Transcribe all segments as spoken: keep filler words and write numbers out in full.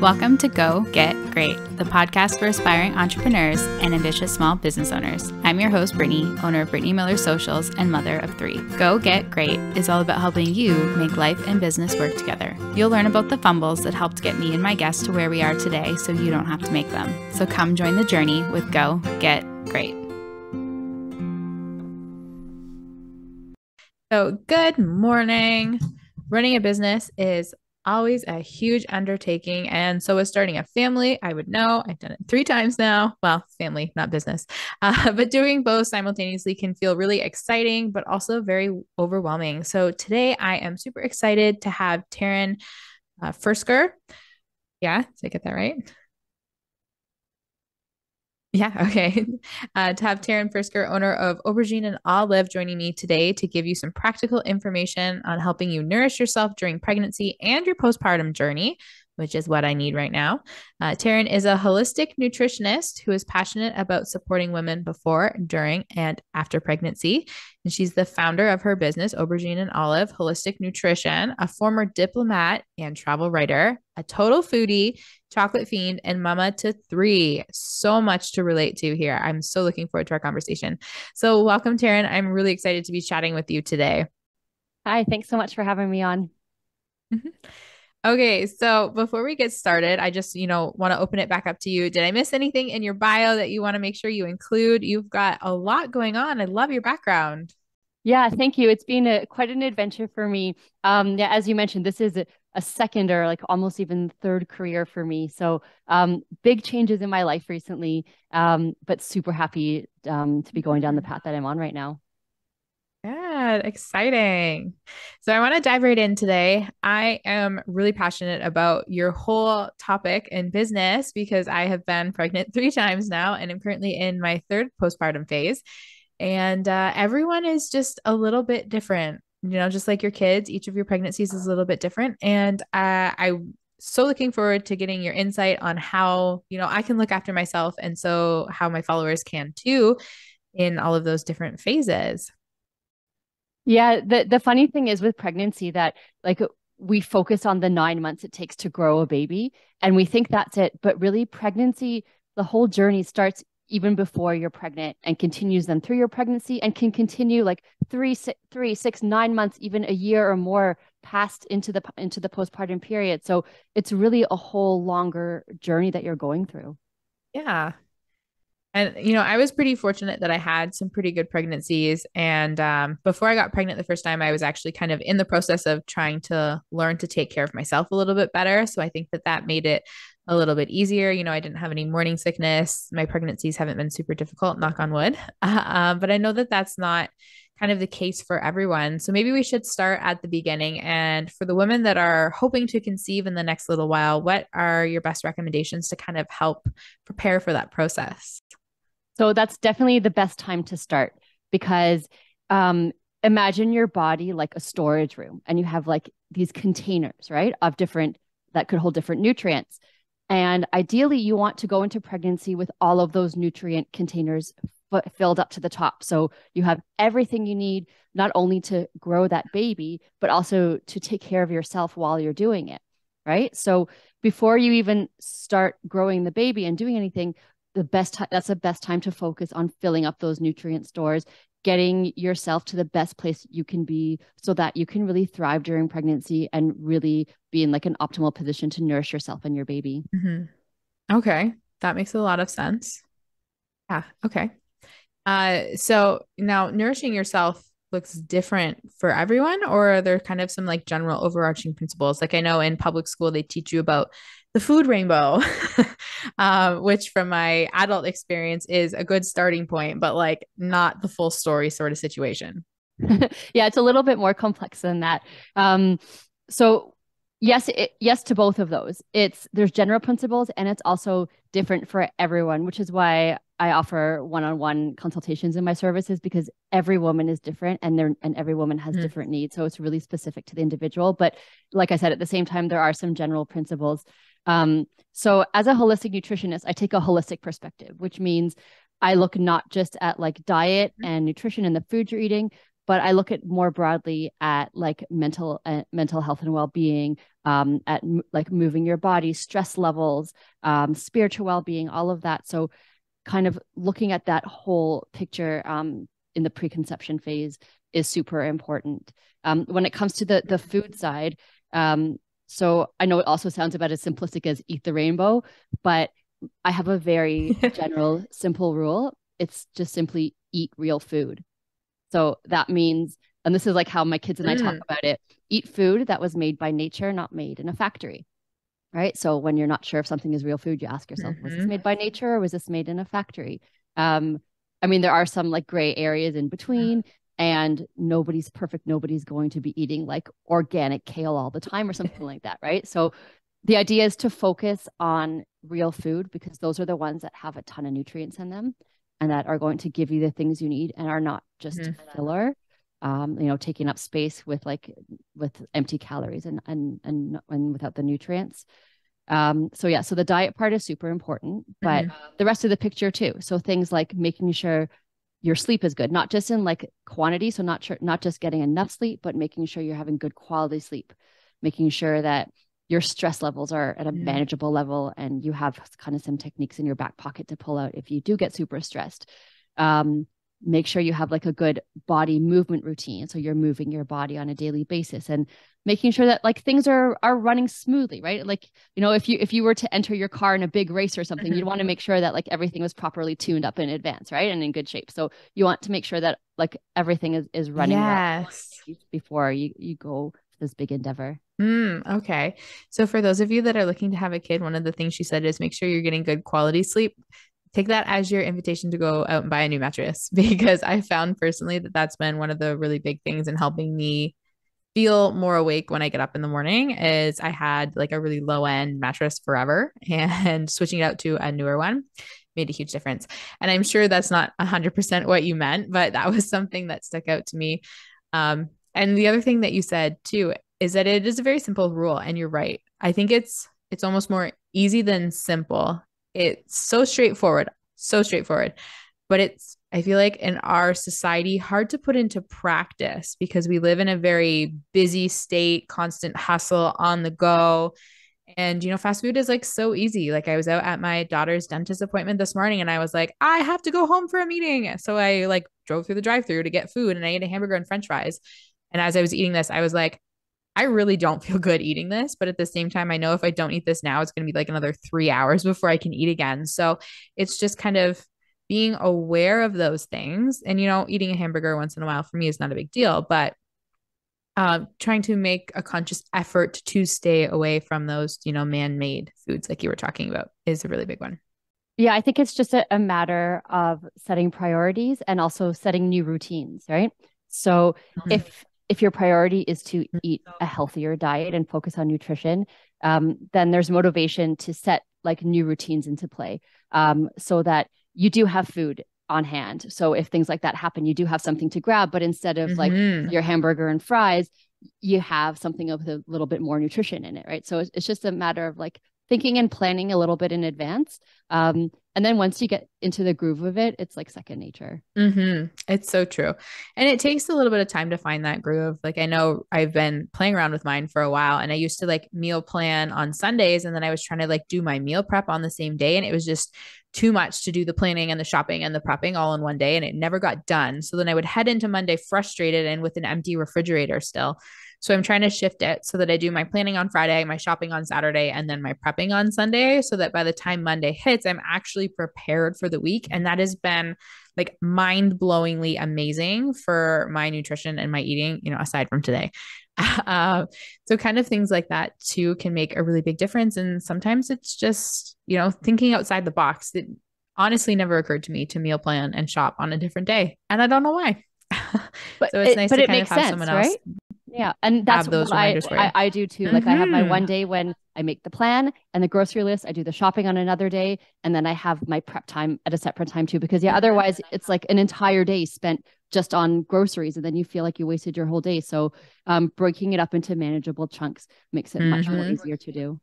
Welcome to Go Get Great, the podcast for aspiring entrepreneurs and ambitious small business owners. I'm your host, Brittany, owner of Brittany Miller Socials and mother of three. Go Get Great is all about helping you make life and business work together. You'll learn about the fumbles that helped get me and my guests to where we are today so you don't have to make them. So come join the journey with Go Get Great. So good morning. Running a business is always a huge undertaking, and so is starting a family. I would know. I've done it three times now. Well, family, not business. Uh, but doing both simultaneously can feel really exciting, but also very overwhelming. So today I am super excited to have Taryn uh, Firkser. Yeah, did I get that right? Yeah. Okay. Uh, to have Taryn Firkser, owner of Aubergine and Olive, joining me today to give you some practical information on helping you nourish yourself during pregnancy and your postpartum journey, which is what I need right now. Uh, Taryn is a holistic nutritionist who is passionate about supporting women before, during, and after pregnancy. And she's the founder of her business, Aubergine and Olive Holistic Nutrition, a former diplomat and travel writer, a total foodie, chocolate fiend, and mama to three. So much to relate to here. I'm so looking forward to our conversation. So welcome, Taryn. I'm really excited to be chatting with you today. Hi, thanks so much for having me on. Okay. So before we get started, I just, you know, want to open it back up to you. Did I miss anything in your bio that you want to make sure you include? You've got a lot going on. I love your background. Yeah, thank you. It's been a, quite an adventure for me. Um, yeah, as you mentioned, this is a, a second or like almost even third career for me. So um, big changes in my life recently, um, but super happy um, to be going down the path that I'm on right now. Yeah, exciting. So I want to dive right in today. I am really passionate about your whole topic in business because I have been pregnant three times now and I'm currently in my third postpartum phase. And uh, everyone is just a little bit different, you know, just like your kids, each of your pregnancies is a little bit different. And uh, I'm so looking forward to getting your insight on how, you know, I can look after myself and so how my followers can too in all of those different phases. Yeah. The, the funny thing is with pregnancy that like we focus on the nine months it takes to grow a baby and we think that's it, but really pregnancy, the whole journey starts even before you're pregnant and continues then through your pregnancy and can continue like three, six, three, six, nine months, even a year or more past into the, into the postpartum period. So it's really a whole longer journey that you're going through. Yeah. And, you know, I was pretty fortunate that I had some pretty good pregnancies. And um, before I got pregnant the first time, I was actually kind of in the process of trying to learn to take care of myself a little bit better. So I think that that made it a little bit easier. You know, I didn't have any morning sickness. My pregnancies haven't been super difficult, knock on wood. Uh, um, but I know that that's not kind of the case for everyone. So maybe we should start at the beginning. And for the women that are hoping to conceive in the next little while, what are your best recommendations to kind of help prepare for that process? So that's definitely the best time to start because um, imagine your body like a storage room and you have like these containers, right, of different, that could hold different nutrients. And ideally you want to go into pregnancy with all of those nutrient containers f- filled up to the top. So you have everything you need, not only to grow that baby, but also to take care of yourself while you're doing it, right? So before you even start growing the baby and doing anything, the best time, that's the best time to focus on filling up those nutrient stores, getting yourself to the best place you can be so that you can really thrive during pregnancy and really be in like an optimal position to nourish yourself and your baby. Mm-hmm. Okay. That makes a lot of sense. Yeah. Okay. Uh, so now nourishing yourself looks different for everyone, or are there kind of some like general overarching principles? Like I know in public school, they teach you about the food rainbow, um, which from my adult experience is a good starting point, but like not the full story sort of situation. Yeah. It's a little bit more complex than that. Um, so yes, it, yes to both of those. It's there's general principles and it's also different for everyone, which is why I offer one-on-one consultations in my services because every woman is different and they're, and every woman has mm. different needs. So it's really specific to the individual. But like I said, at the same time, there are some general principles. Um, so as a holistic nutritionist, I take a holistic perspective, which means I look not just at like diet and nutrition and the food you're eating, But I look at more broadly at like mental uh, mental health and well-being, um, at m- like moving your body, stress levels, um, spiritual well-being, all of that. So kind of looking at that whole picture um, in the preconception phase is super important. Um, when it comes to the the food side, um, so I know it also sounds about as simplistic as eat the rainbow, but I have a very general, simple rule. It's just simply eat real food. So that means, and this is like how my kids and I talk about it, eat food that was made by nature, not made in a factory, right? So when you're not sure if something is real food, you ask yourself, mm-hmm. was this made by nature or was this made in a factory? Um, I mean, there are some like gray areas in between, and nobody's perfect. Nobody's going to be eating like organic kale all the time or something like that, right? So the idea is to focus on real food because those are the ones that have a ton of nutrients in them and that are going to give you the things you need and are not just mm-hmm. filler, um, you know, taking up space with like, with empty calories and, and, and, and without the nutrients. Um, so yeah, so the diet part is super important, but mm-hmm. the rest of the picture too. So things like making sure your sleep is good, not just in like quantity. So not sure, not just getting enough sleep, but making sure you're having good quality sleep, making sure that your stress levels are at a yeah. manageable level, and you have kind of some techniques in your back pocket to pull out if you do get super stressed. Um, make sure you have like a good body movement routine. So you're moving your body on a daily basis and making sure that like things are, are running smoothly, right? Like, you know, if you, if you were to enter your car in a big race or something, you'd want to make sure that like everything was properly tuned up in advance, right? And in good shape. So you want to make sure that like everything is, is running yes. well before you, you go this big endeavor. Mm, okay. So for those of you that are looking to have a kid, one of the things she said is make sure you're getting good quality sleep. Take that as your invitation to go out and buy a new mattress, because I found personally that that's been one of the really big things in helping me feel more awake when I get up in the morning. Is I had like a really low end mattress forever, and switching it out to a newer one made a huge difference. And I'm sure that's not a hundred percent what you meant, but that was something that stuck out to me. Um, And the other thing that you said too, is that it is a very simple rule, and you're right. I think it's, it's almost more easy than simple. It's so straightforward, so straightforward, but it's, I feel like in our society, hard to put into practice because we live in a very busy state, constant hustle on the go. And, you know, fast food is like so easy. Like I was out at my daughter's dentist appointment this morning, and I was like, I have to go home for a meeting. So I like drove through the drive-thru to get food, and I ate a hamburger and French fries. And as I was eating this, I was like, I really don't feel good eating this. But at the same time, I know if I don't eat this now, it's going to be like another three hours before I can eat again. So it's just kind of being aware of those things. And, you know, eating a hamburger once in a while for me is not a big deal, but uh, trying to make a conscious effort to stay away from those, you know, man-made foods like you were talking about is a really big one. Yeah, I think it's just a, a matter of setting priorities and also setting new routines, right? So mm-hmm. if If your priority is to eat a healthier diet and focus on nutrition, um, then there's motivation to set like new routines into play, um, so that you do have food on hand. So if things like that happen, you do have something to grab, but instead of mm-hmm. like your hamburger and fries, you have something with a little bit more nutrition in it, right? So it's, it's just a matter of like thinking and planning a little bit in advance. Um, and then once you get into the groove of it, it's like second nature. Mm-hmm. It's so true. And it takes a little bit of time to find that groove. Like I know I've been playing around with mine for a while, and I used to like meal plan on Sundays, and then I was trying to like do my meal prep on the same day. And it was just too much to do the planning and the shopping and the prepping all in one day. And it never got done. So then I would head into Monday frustrated and with an empty refrigerator still. So I'm trying to shift it so that I do my planning on Friday, my shopping on Saturday, and then my prepping on Sunday, so that by the time Monday hits, I'm actually prepared for the week. And that has been like mind-blowingly amazing for my nutrition and my eating, you know, aside from today. Uh, so kind of things like that too can make a really big difference. And sometimes it's just, you know, thinking outside the box. It honestly never occurred to me to meal plan and shop on a different day. And I don't know why. But so it's it, nice to it kind of have sense, someone else. Right? Yeah. And that's what I, I, I do too. Mm-hmm. Like I have my one day when I make the plan and the grocery list, I do the shopping on another day. And then I have my prep time at a separate time too, because yeah, otherwise it's like an entire day spent just on groceries. And then you feel like you wasted your whole day. So um, breaking it up into manageable chunks makes it mm-hmm. much more easier to do.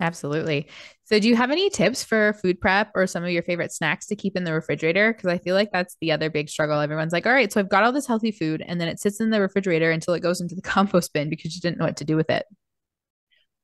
Absolutely. So do you have any tips for food prep or some of your favorite snacks to keep in the refrigerator? Because I feel like that's the other big struggle. Everyone's like, all right, so I've got all this healthy food and then it sits in the refrigerator until it goes into the compost bin because you didn't know what to do with it.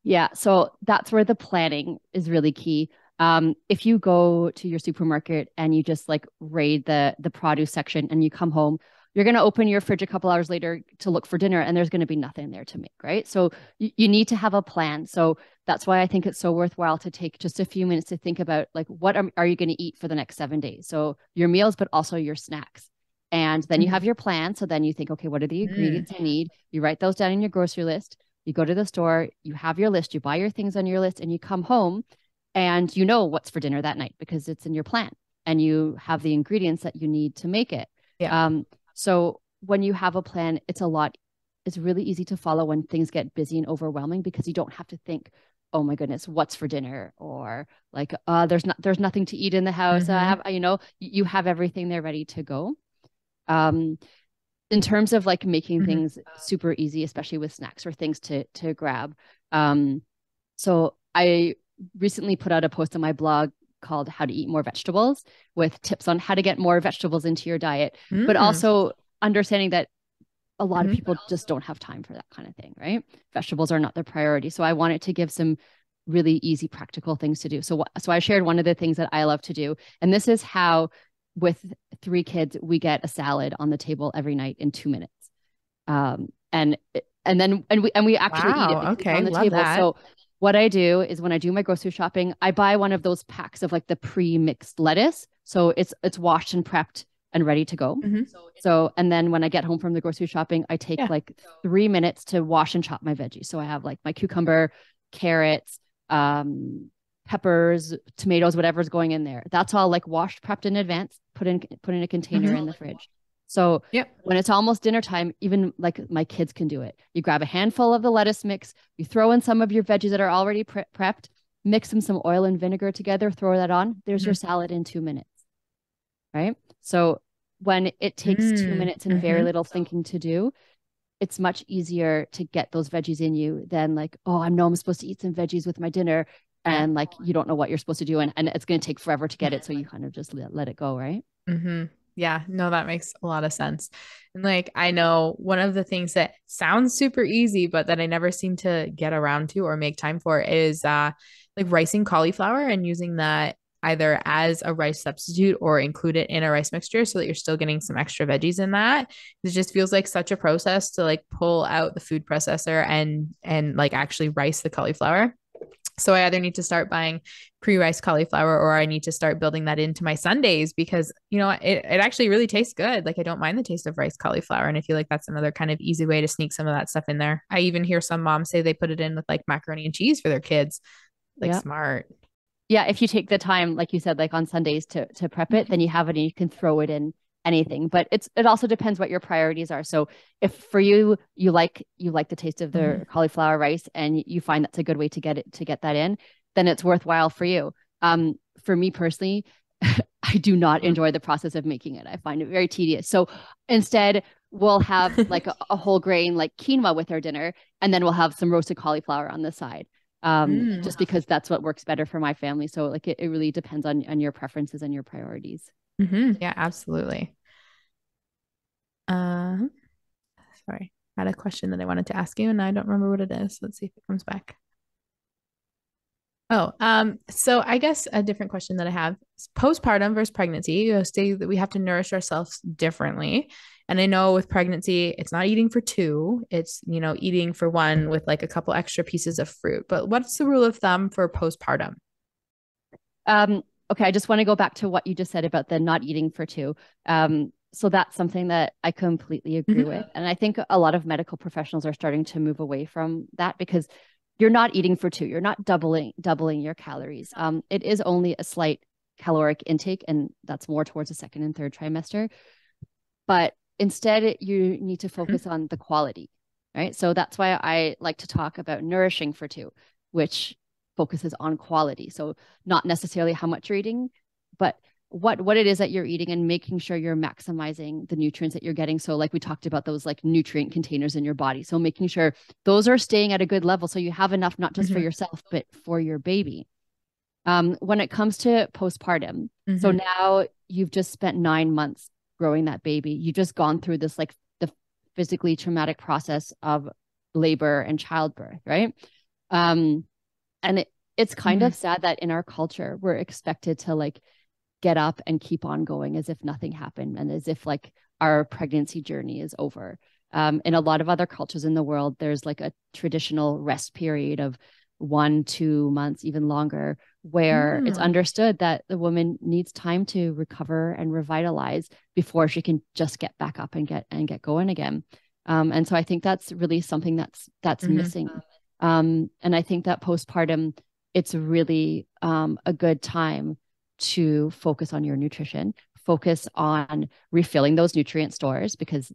Yeah. So that's where the planning is really key. Um, if you go to your supermarket and you just like raid the, the produce section and you come home, you're going to open your fridge a couple hours later to look for dinner and there's going to be nothing there to make, right? So you, you need to have a plan. So that's why I think it's so worthwhile to take just a few minutes to think about like, what are, are you going to eat for the next seven days? So your meals, but also your snacks. And then you have your plan. So then you think, okay, what are the ingredients I need? You write those down in your grocery list. You go to the store, you have your list, you buy your things on your list and you come home and you know what's for dinner that night because it's in your plan and you have the ingredients that you need to make it. Yeah. Um, So when you have a plan, it's a lot, it's really easy to follow when things get busy and overwhelming because you don't have to think, oh my goodness, what's for dinner? Or like, uh, there's not, there's nothing to eat in the house. Mm-hmm. I have, you know, you have everything there ready to go. Um, in terms of like making mm-hmm. things super easy, especially with snacks or things to, to grab. Um, so I recently put out a post on my blog called How to Eat More Vegetables with tips on how to get more vegetables into your diet, mm-hmm. but also understanding that a lot mm-hmm. of people just don't have time for that kind of thing, right? Vegetables are not their priority. So I wanted to give some really easy, practical things to do. So, so I shared one of the things that I love to do. And this is how with three kids, we get a salad on the table every night in two minutes. Um, and, and then, and we, and we actually wow, eat it okay, on the love table. That. So what I do is when I do my grocery shopping, I buy one of those packs of like the pre-mixed lettuce. So it's it's washed and prepped and ready to go. Mm-hmm. So, and then when I get home from the grocery shopping, I take yeah. like three minutes to wash and chop my veggies. So I have like my cucumber, carrots, um, peppers, tomatoes, whatever's going in there. That's all like washed, prepped in advance, put in, put in a container mm-hmm. in the fridge. So yep. when it's almost dinner time, even like my kids can do it. You grab a handful of the lettuce mix, you throw in some of your veggies that are already pre- prepped, mix them some oil and vinegar together, throw that on. There's mm-hmm. your salad in two minutes, right? So when it takes mm-hmm. two minutes and very little thinking to do, it's much easier to get those veggies in you than like, oh, I know I'm supposed to eat some veggies with my dinner. And like, you don't know what you're supposed to do. And, and it's going to take forever to get it. So you kind of just let, let it go, right? Mm-hmm. Yeah, no, that makes a lot of sense. And like, I know one of the things that sounds super easy, but that I never seem to get around to or make time for is uh, like rice and cauliflower and using that either as a rice substitute or include it in a rice mixture so that you're still getting some extra veggies in that. It just feels like such a process to like pull out the food processor and, and like actually rice the cauliflower. So I either need to start buying pre-riced cauliflower or I need to start building that into my Sundays because, you know, it, it actually really tastes good. Like I don't mind the taste of rice cauliflower. And I feel like that's another kind of easy way to sneak some of that stuff in there. I even hear some moms say they put it in with like macaroni and cheese for their kids. Like yeah. smart. Yeah. If you take the time, like you said, like on Sundays to to prep it, then you have it and you can throw it in anything, but it's, it also depends what your priorities are. So if for you, you like, you like the taste of the mm-hmm. cauliflower rice and you find that's a good way to get it, to get that in, then it's worthwhile for you. Um, for me personally, I do not enjoy the process of making it. I find it very tedious. So instead we'll have like a, a whole grain, like quinoa with our dinner, and then we'll have some roasted cauliflower on the side. Um, mm. just because that's what works better for my family. So like, it, it really depends on, on your preferences and your priorities. Mm-hmm. Yeah, absolutely. Um, uh, sorry, I had a question that I wanted to ask you and I don't remember what it is. Let's see if it comes back. Oh, um, so I guess a different question that I have is postpartum versus pregnancy. You say that we have to nourish ourselves differently. And I know with pregnancy, it's not eating for two, it's, you know, eating for one with like a couple extra pieces of fruit, but what's the rule of thumb for postpartum? Um, Okay. I just want to go back to what you just said about the not eating for two. Um, so that's something that I completely agree mm-hmm. with. And I think a lot of medical professionals are starting to move away from that because you're not eating for two. You're not doubling, doubling your calories. Um, it is only a slight caloric intake and that's more towards the second and third trimester, but instead you need to focus mm-hmm. on the quality, right? So that's why I like to talk about nourishing for two, which focuses on quality. So not necessarily how much you're eating, but what what it is that you're eating and making sure you're maximizing the nutrients that you're getting. So like we talked about, those like nutrient containers in your body. So making sure those are staying at a good level so you have enough, not just mm-hmm. for yourself, but for your baby. Um, when it comes to postpartum, mm-hmm. so now you've just spent nine months growing that baby. You've just gone through this like the physically traumatic process of labor and childbirth, right? Um, and it, it's kind mm-hmm. of sad that in our culture, we're expected to like get up and keep on going as if nothing happened and as if like our pregnancy journey is over. Um, in a lot of other cultures in the world, there's like a traditional rest period of one, two months, even longer, where mm. it's understood that the woman needs time to recover and revitalize before she can just get back up and get and get going again. Um, and so I think that's really something that's that's mm-hmm. missing. Um, and I think that postpartum, it's really um, a good time to focus on your nutrition, focus on refilling those nutrient stores, because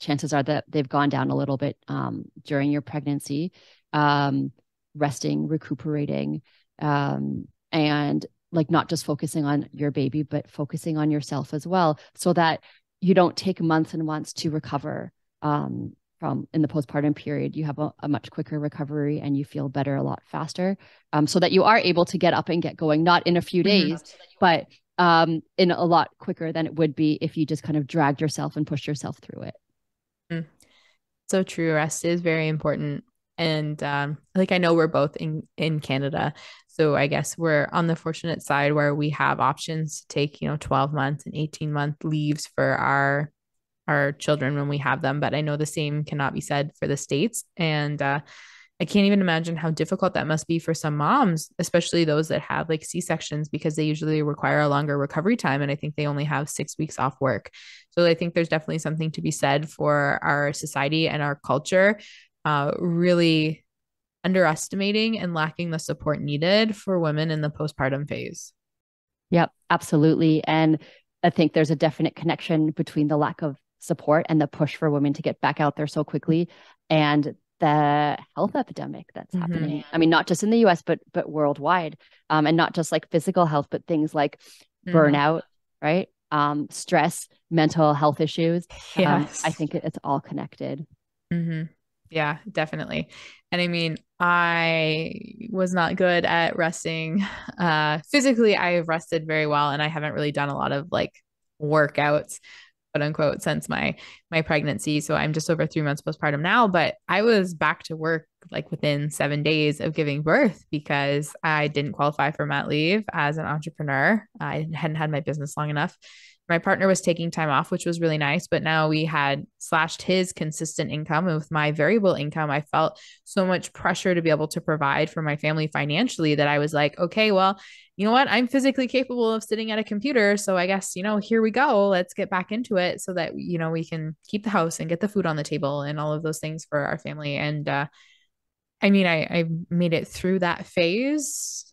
chances are that they've gone down a little bit um, during your pregnancy, um, resting, recuperating, um, and like not just focusing on your baby, but focusing on yourself as well, so that you don't take months and months to recover um, from in the postpartum period. You have a, a much quicker recovery and you feel better a lot faster, um, so that you are able to get up and get going, not in a few days, but um, in a lot quicker than it would be if you just kind of dragged yourself and pushed yourself through it. Mm. So true. Rest is very important. And, um, like, I know we're both in, in Canada, so I guess we're on the fortunate side where we have options to take, you know, twelve month and eighteen month leaves for our, our children when we have them. But I know the same cannot be said for the States. And, uh, I can't even imagine how difficult that must be for some moms, especially those that have like C-sections, because they usually require a longer recovery time. And I think they only have six weeks off work. So I think there's definitely something to be said for our society and our culture, Uh, really underestimating and lacking the support needed for women in the postpartum phase. Yep, absolutely. And I think there's a definite connection between the lack of support and the push for women to get back out there so quickly and the health epidemic that's mm-hmm. happening. I mean, not just in the U S, but but worldwide, um, and not just like physical health, but things like mm-hmm. burnout, right? Um, stress, mental health issues. Yes. Um, I think it, it's all connected. Mm-hmm. Yeah, definitely. And I mean, I was not good at resting. Uh, physically, I have rested very well, and I haven't really done a lot of like workouts, quote unquote, since my, my pregnancy. So I'm just over three months postpartum now, but I was back to work like within seven days of giving birth because I didn't qualify for mat leave as an entrepreneur. I hadn't had my business long enough. My partner was taking time off, which was really nice, but now we had slashed his consistent income. And with my variable income, I felt so much pressure to be able to provide for my family financially that I was like, okay, well, you know what? I'm physically capable of sitting at a computer. So I guess, you know, here we go. Let's get back into it so that, you know, we can keep the house and get the food on the table and all of those things for our family. And, uh, I mean, I, I made it through that phase,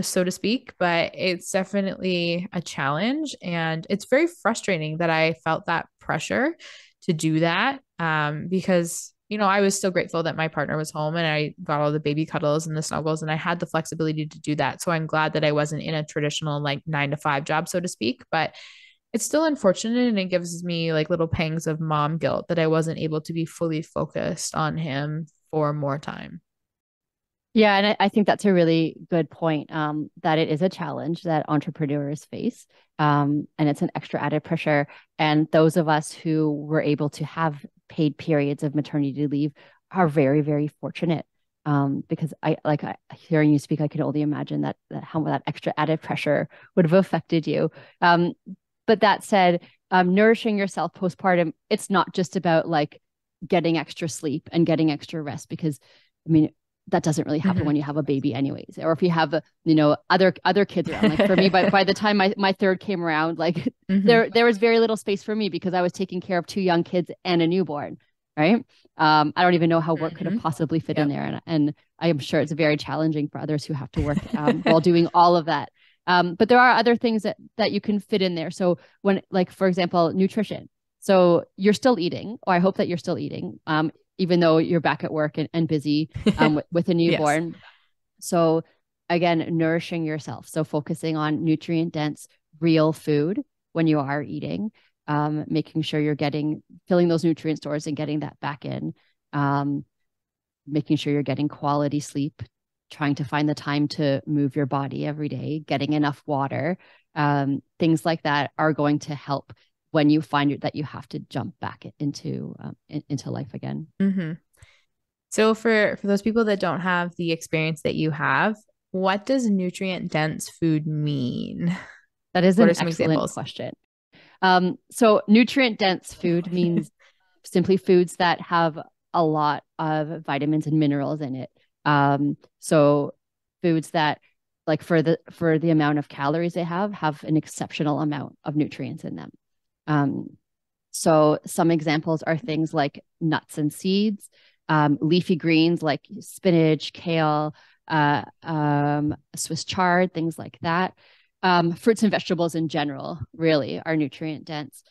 so to speak, but it's definitely a challenge. And it's very frustrating that I felt that pressure to do that. Um, because, you know, I was still grateful that my partner was home and I got all the baby cuddles and the snuggles and I had the flexibility to do that. So I'm glad that I wasn't in a traditional like nine to five job, so to speak, but it's still unfortunate. And it gives me like little pangs of mom guilt that I wasn't able to be fully focused on him for more time. Yeah. And I, I think that's a really good point, um, that it is a challenge that entrepreneurs face, um, and it's an extra added pressure. And those of us who were able to have paid periods of maternity leave are very, very fortunate, um, because I like I, hearing you speak, I could only imagine that, that how that extra added pressure would have affected you. Um, but that said, um, nourishing yourself postpartum, it's not just about like getting extra sleep and getting extra rest, because I mean, that doesn't really happen mm-hmm. when you have a baby anyways, or if you have, you know, other, other kids around. Like for me, by, by the time my, my third came around, like mm-hmm. there, there was very little space for me because I was taking care of two young kids and a newborn. Right. Um, I don't even know how work mm-hmm. could have possibly fit yep. in there. And, and I am sure it's very challenging for others who have to work um, while doing all of that. Um, but there are other things that, that you can fit in there. So when, like, for example, nutrition, so you're still eating, or I hope that you're still eating, um, even though you're back at work and, and busy um, with, with a newborn. Yes. So again, nourishing yourself. So focusing on nutrient dense, real food when you are eating, um, making sure you're getting, filling those nutrient stores and getting that back in, um, making sure you're getting quality sleep, trying to find the time to move your body every day, getting enough water, um, things like that are going to help when you find that you have to jump back into, um, in, into life again. Mm-hmm. So for, for those people that don't have the experience that you have, what does nutrient dense food mean? That is an excellent examples? question. Um, so nutrient dense food means simply foods that have a lot of vitamins and minerals in it. Um, so foods that like for the, for the amount of calories they have, have an exceptional amount of nutrients in them. Um, so some examples are things like nuts and seeds, um, leafy greens like spinach, kale, uh, um, Swiss chard, things like that. Um, fruits and vegetables in general really are nutrient dense.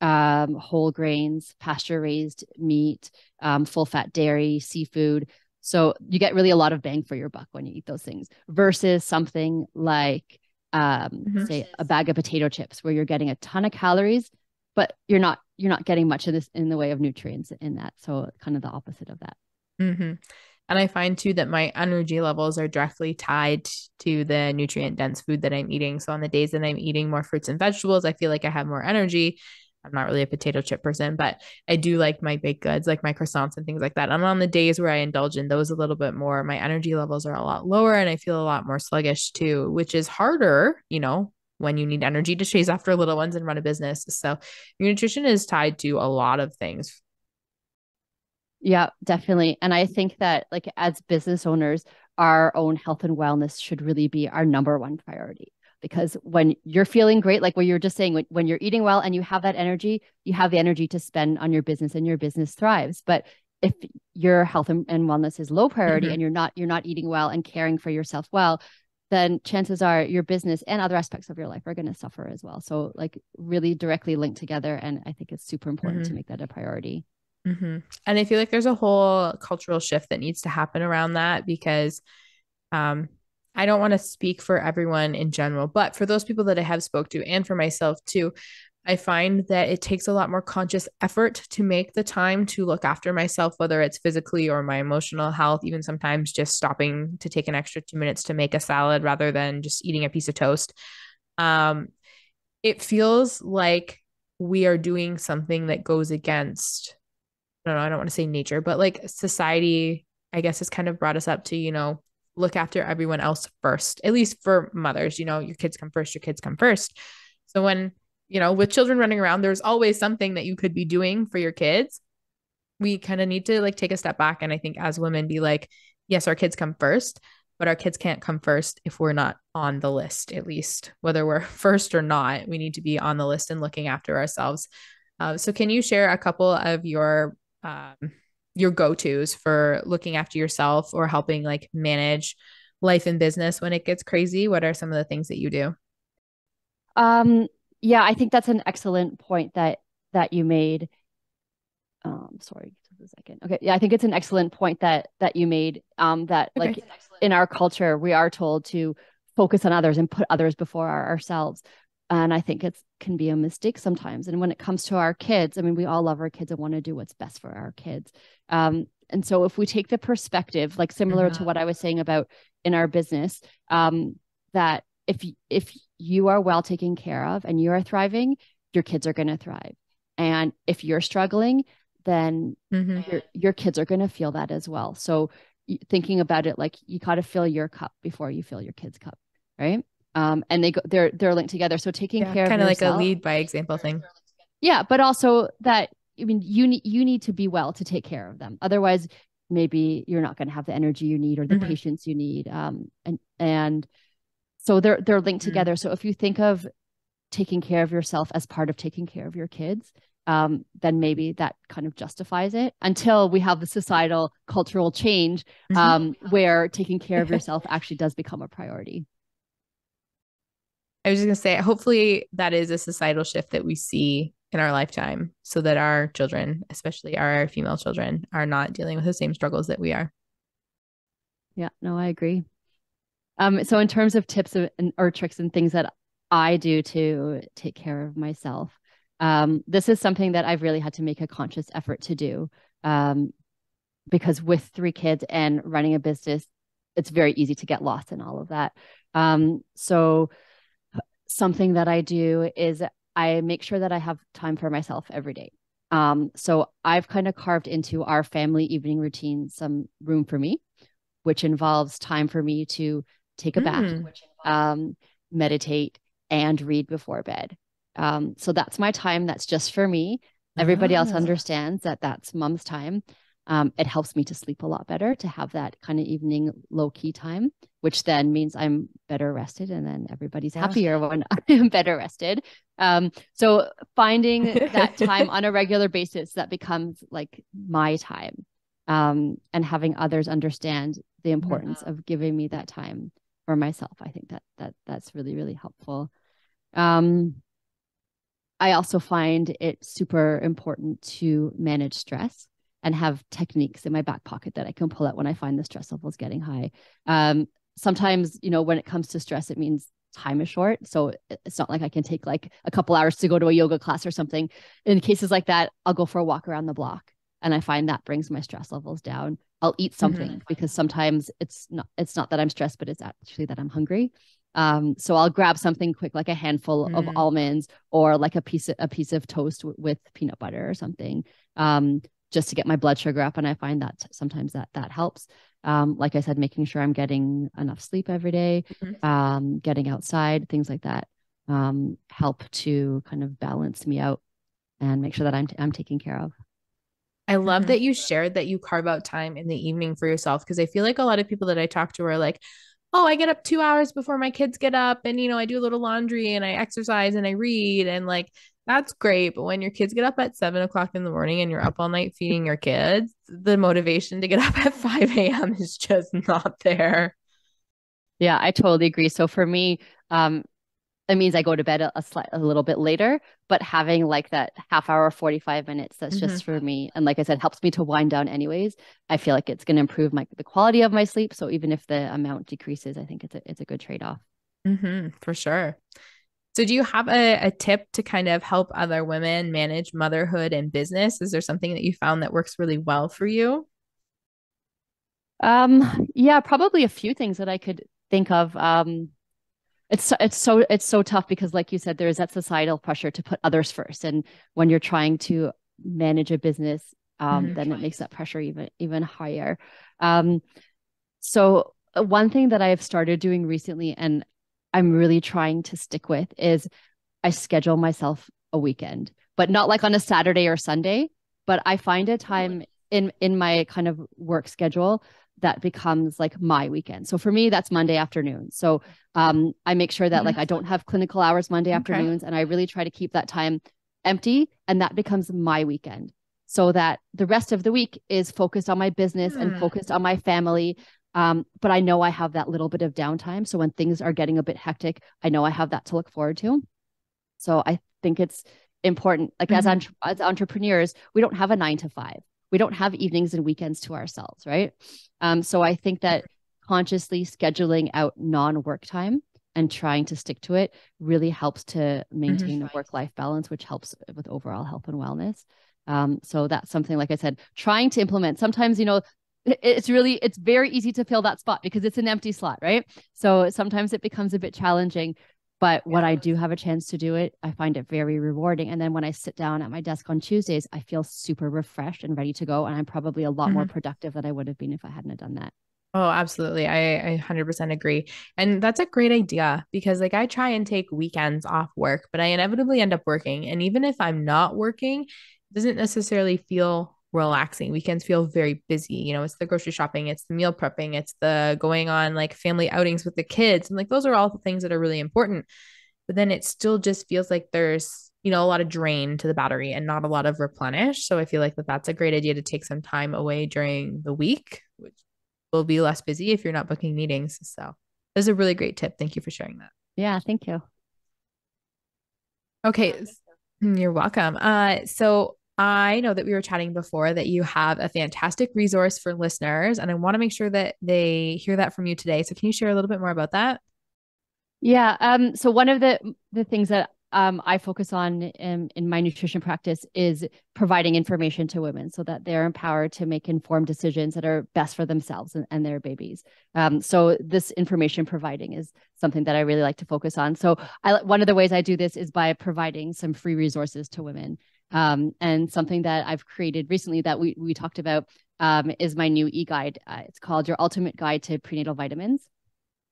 Um, whole grains, pasture raised meat, um, full fat dairy, seafood. So you get really a lot of bang for your buck when you eat those things versus something like, um, mm-hmm. say a bag of potato chips where you're getting a ton of calories, but you're not, you're not getting much of this in the way of nutrients in that. So kind of the opposite of that. Mm-hmm. And I find too that my energy levels are directly tied to the nutrient dense food that I'm eating. So on the days that I'm eating more fruits and vegetables, I feel like I have more energy. I'm not really a potato chip person, but I do like my baked goods, like my croissants and things like that. And on the days where I indulge in those a little bit more, my energy levels are a lot lower and I feel a lot more sluggish too, which is harder, you know, when you need energy to chase after little ones and run a business. So your nutrition is tied to a lot of things. Yeah, definitely. And I think that like as business owners, our own health and wellness should really be our number one priority. Because when you're feeling great, like what you were just saying, when, when you're eating well and you have that energy, you have the energy to spend on your business and your business thrives. But if your health and, and wellness is low priority mm-hmm. and you're not, you're not eating well and caring for yourself well, then chances are your business and other aspects of your life are going to suffer as well. So like really directly linked together. And I think it's super important mm-hmm. to make that a priority. Mm-hmm. And I feel like there's a whole cultural shift that needs to happen around that because, um, I don't want to speak for everyone in general, but for those people that I have spoke to and for myself too, I find that it takes a lot more conscious effort to make the time to look after myself, whether it's physically or my emotional health, even sometimes just stopping to take an extra two minutes to make a salad rather than just eating a piece of toast. Um, it feels like we are doing something that goes against, I don't know, I don't want to say nature, but like society, I guess has kind of brought us up to, you know, look after everyone else first, at least for mothers, you know, your kids come first, your kids come first. So when, you know, with children running around, there's always something that you could be doing for your kids. We kind of need to like take a step back. And I think as women be like, yes, our kids come first, but our kids can't come first if we're not on the list, at least whether we're first or not, we need to be on the list and looking after ourselves. Uh, so can you share a couple of your, um, your go-tos for looking after yourself or helping like manage life and business when it gets crazy? What are some of the things that you do? Um, yeah, I think that's an excellent point that, that you made. Um, sorry, just a second. Okay. Yeah. I think it's an excellent point that, that you made, um, that okay. like in our culture, we are told to focus on others and put others before our, ourselves. And I think it can be a mistake sometimes. And when it comes to our kids, I mean, we all love our kids and want to do what's best for our kids. Um, and so if we take the perspective, like similar yeah. to what I was saying about in our business, um, that if, if you are well taken care of and you are thriving, your kids are going to thrive. And if you're struggling, then mm-hmm. your, your kids are going to feel that as well. So thinking about it, like you got to fill your cup before you fill your kids' cup, right? Um, and they go, they're, they're linked together. So taking yeah, care of yourself, kind of like a lead by example thing. Yeah. But also that, I mean, you need, you need to be well to take care of them. Otherwise, maybe you're not going to have the energy you need or the mm-hmm. patience you need. Um, and, and so they're, they're linked mm-hmm. together. So if you think of taking care of yourself as part of taking care of your kids, um, then maybe that kind of justifies it until we have the societal cultural change, um, mm-hmm. where taking care of yourself actually does become a priority. I was just going to say, hopefully that is a societal shift that we see in our lifetime so that our children, especially our female children, are not dealing with the same struggles that we are. Yeah, no, I agree. Um, so in terms of tips of, or tricks and things that I do to take care of myself. Um, this is something that I've really had to make a conscious effort to do, um, because with three kids and running a business, it's very easy to get lost in all of that. Um, so something that I do is I make sure that I have time for myself every day. Um, so I've kind of carved into our family evening routine some room for me, which involves time for me to take a bath, mm. um, meditate, and read before bed. Um, so that's my time. That's just for me. Everybody oh. else understands that that's mom's time. Um, it helps me to sleep a lot better, to have that kind of evening low key time, which then means I'm better rested, and then everybody's yeah. happier when I'm better rested. Um, so finding that time on a regular basis, that becomes like my time, um, and having others understand the importance yeah. of giving me that time for myself. I think that, that that's really, really helpful. Um, I also find it super important to manage stress and have techniques in my back pocket that I can pull out when I find the stress levels getting high. Um, sometimes, you know, when it comes to stress, it means time is short. So it's not like I can take like a couple hours to go to a yoga class or something. In cases like that, I'll go for a walk around the block, and I find that brings my stress levels down. I'll eat something mm-hmm. because sometimes it's not, it's not that I'm stressed, but it's actually that I'm hungry. Um, so I'll grab something quick, like a handful mm. of almonds, or like a piece of, a piece of toast w- with peanut butter or something, um, just to get my blood sugar up. And I find that sometimes that, that helps. Um, like I said, making sure I'm getting enough sleep every day, mm-hmm. um, getting outside, things like that, um, help to kind of balance me out and make sure that I'm, t- I'm taken care of. I love mm-hmm. that you shared that you carve out time in the evening for yourself, because I feel like a lot of people that I talk to are like, oh, I get up two hours before my kids get up, and, you know, I do a little laundry and I exercise and I read, and like, that's great. But when your kids get up at seven o'clock in the morning and you're up all night feeding your kids, the motivation to get up at five a.m. is just not there. Yeah, I totally agree. So for me, um, it means I go to bed a, a, sli- a little bit later, but having like that half hour, forty-five minutes, that's mm-hmm. just for me. And like I said, helps me to wind down anyways. I feel like it's going to improve my, the quality of my sleep. So even if the amount decreases, I think it's a, it's a good trade-off. Mm-hmm, for sure. So do you have a, a tip to kind of help other women manage motherhood and business? Is there something that you found that works really well for you? Um, yeah, probably a few things that I could think of. Um, It's it's so it's so tough because, like you said, there is that societal pressure to put others first, and when you're trying to manage a business, um, mm-hmm. then it makes that pressure even even higher. Um, so one thing that I have started doing recently, and I'm really trying to stick with, is I schedule myself a weekend, but not like on a Saturday or Sunday. But I find a time in in my kind of work schedule that becomes like my weekend. So for me, that's Monday afternoon. So um, I make sure that like I don't have clinical hours Monday okay. afternoons, and I really try to keep that time empty, and that becomes my weekend, so that the rest of the week is focused on my business mm. and focused on my family. Um, but I know I have that little bit of downtime. So when things are getting a bit hectic, I know I have that to look forward to. So I think it's important. Like mm-hmm. as, entre- as entrepreneurs, we don't have a nine to five. We don't have evenings and weekends to ourselves, right? Um, so I think that consciously scheduling out non-work time and trying to stick to it really helps to maintain mm-hmm. the work-life balance, which helps with overall health and wellness. Um, so that's something, like I said, trying to implement. Sometimes, you know, it's really, it's very easy to fill that spot because it's an empty slot, right? So sometimes it becomes a bit challenging, but when yeah. I do have a chance to do it, I find it very rewarding. And then when I sit down at my desk on Tuesdays, I feel super refreshed and ready to go. And I'm probably a lot mm-hmm. more productive than I would have been if I hadn't have done that. Oh, absolutely. I, I one hundred percent agree. And that's a great idea, because like I try and take weekends off work, but I inevitably end up working. And even if I'm not working, it doesn't necessarily feel relaxing. Weekends feel very busy. You know, it's the grocery shopping, it's the meal prepping, it's the going on like family outings with the kids. And like, those are all the things that are really important, but then it still just feels like there's, you know, a lot of drain to the battery and not a lot of replenish. So I feel like that that's a great idea to take some time away during the week, which will be less busy if you're not booking meetings. So that's a really great tip. Thank you for sharing that. Yeah. Thank you. Okay. You're welcome. Uh, so I know that we were chatting before that you have a fantastic resource for listeners, and I want to make sure that they hear that from you today. So can you share a little bit more about that? Yeah. Um, so one of the, the things that um, I focus on in, in my nutrition practice is providing information to women so that they're empowered to make informed decisions that are best for themselves and, and their babies. Um, so this information providing is something that I really like to focus on. So I, one of the ways I do this is by providing some free resources to women. Um, and something that I've created recently that we, we talked about um, is my new e-guide. Uh, it's called Your Ultimate Guide to Prenatal Vitamins.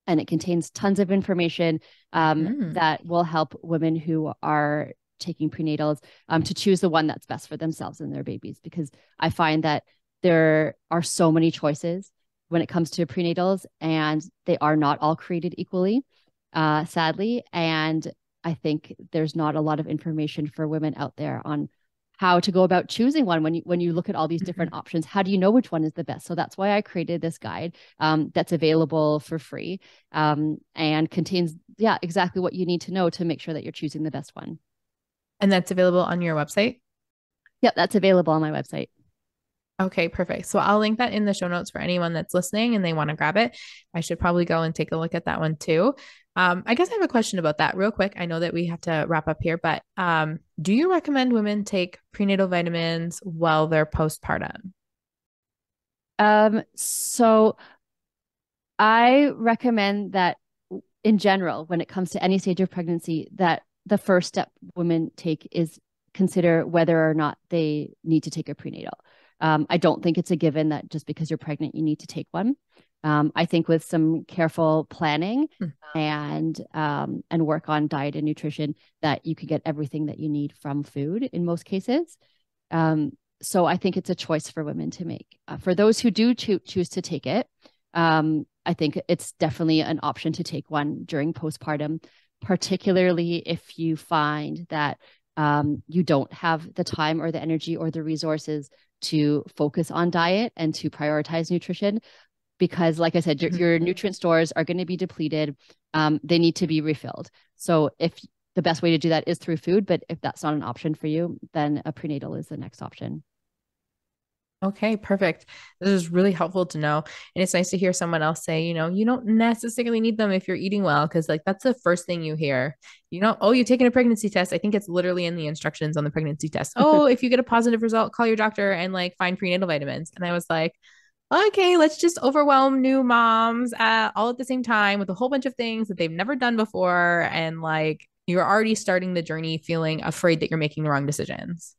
And it contains tons of information um, mm. that will help women who are taking prenatals um, to choose the one that's best for themselves and their babies. Because I find that there are so many choices when it comes to prenatals, and they are not all created equally, uh, sadly. And I think there's not a lot of information for women out there on how to go about choosing one. When you, when you look at all these different mm-hmm. options, how do you know which one is the best? So that's why I created this guide um, that's available for free um, and contains, yeah, exactly what you need to know to make sure that you're choosing the best one. And that's available on your website? Yep, that's available on my website. Okay, perfect. So I'll link that in the show notes for anyone that's listening and they want to grab it. I should probably go and take a look at that one too. Um, I guess I have a question about that real quick. I know that we have to wrap up here, but um, do you recommend women take prenatal vitamins while they're postpartum? Um, so I recommend that in general, when it comes to any stage of pregnancy, that the first step women take is consider whether or not they need to take a prenatal. Um, I don't think it's a given that just because you're pregnant, you need to take one. Um, I think with some careful planning mm-hmm. and um, and work on diet and nutrition, that you can get everything that you need from food in most cases. Um, so I think it's a choice for women to make. Uh, for those who do cho- choose to take it, um, I think it's definitely an option to take one during postpartum, particularly if you find that um, you don't have the time or the energy or the resources to focus on diet and to prioritize nutrition, because like I said, your, your nutrient stores are going to be depleted. Um, they need to be refilled. So if the best way to do that is through food, but if that's not an option for you, then a prenatal is the next option. Okay, perfect. This is really helpful to know. And it's nice to hear someone else say, you know, you don't necessarily need them if you're eating well, because like that's the first thing you hear. You know, oh, you're taking a pregnancy test. I think it's literally in the instructions on the pregnancy test. Oh, if you get a positive result, call your doctor and like find prenatal vitamins. And I was like, okay, let's just overwhelm new moms uh, all at the same time with a whole bunch of things that they've never done before. And like, you're already starting the journey feeling afraid that you're making the wrong decisions.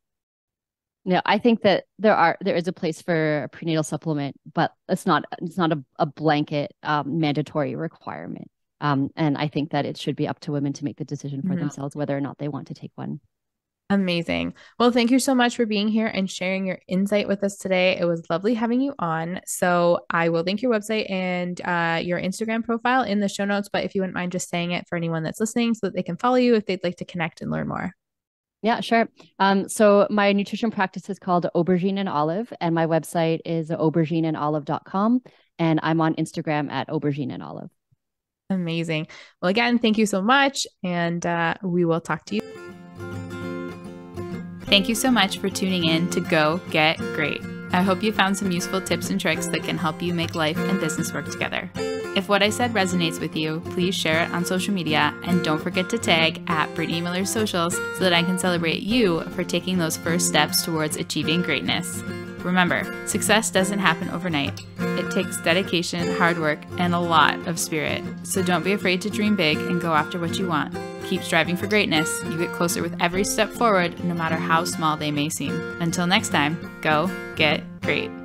No, I think that there are there is a place for a prenatal supplement, but it's not it's not a, a blanket um, mandatory requirement. Um, and I think that it should be up to women to make the decision for mm-hmm. themselves whether or not they want to take one. Amazing. Well, thank you so much for being here and sharing your insight with us today. It was lovely having you on. So I will link your website and uh, your Instagram profile in the show notes, but if you wouldn't mind just saying it for anyone that's listening so that they can follow you if they'd like to connect and learn more. Yeah, sure. Um, so my nutrition practice is called Aubergine and Olive, and my website is aubergine and olive dot com, and I'm on Instagram at Aubergine and Olive. Amazing. Well, again, thank you so much, and uh, we will talk to you. Thank you so much for tuning in to Go Get Great. I hope you found some useful tips and tricks that can help you make life and business work together. If what I said resonates with you, please share it on social media and don't forget to tag at Brittany Miller Socials so that I can celebrate you for taking those first steps towards achieving greatness. Remember, success doesn't happen overnight. It takes dedication, hard work, and a lot of spirit. So don't be afraid to dream big and go after what you want. Keep striving for greatness. You get closer with every step forward, no matter how small they may seem. Until next time, go get great.